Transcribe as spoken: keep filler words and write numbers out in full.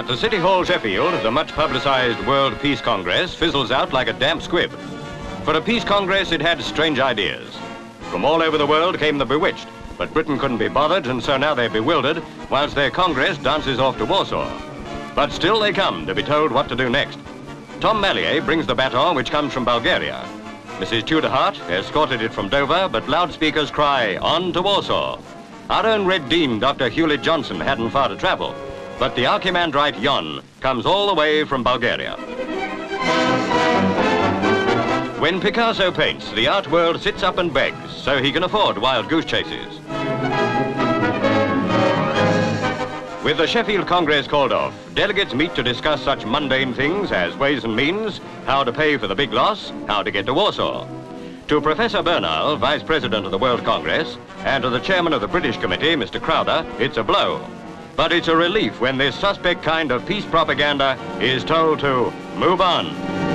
At the City Hall, Sheffield, the much-publicised World Peace Congress fizzles out like a damp squib. For a peace congress, it had strange ideas. From all over the world came the bewitched, but Britain couldn't be bothered, and so now they're bewildered, whilst their congress dances off to Warsaw. But still they come to be told what to do next. Tom Mallier brings the baton, which comes from Bulgaria. Missus Tudor Hart escorted it from Dover, but loudspeakers cry, "On to Warsaw!" Our own Red Dean, Doctor Hewlett Johnson, hadn't far to travel, but the Archimandrite Jon comes all the way from Bulgaria. When Picasso paints, the art world sits up and begs, so he can afford wild goose chases. With the Sheffield Congress called off, delegates meet to discuss such mundane things as ways and means, how to pay for the big loss, how to get to Warsaw. To Professor Bernal, Vice President of the World Congress, and to the Chairman of the British Committee, Mister Crowther, it's a blow. But it's a relief when this suspect kind of peace propaganda is told to move on.